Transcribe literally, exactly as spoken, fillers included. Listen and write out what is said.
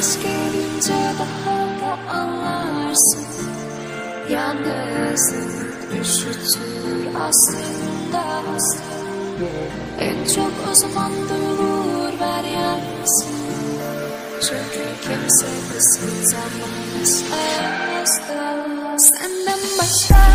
Biz gelince daha da anlarsın. Yalnızlık üşütür aslında, aslında. En çok o zaman durur ver yalnızsın. Çünkü kimse ısıtamaz ayağımızda senden başka.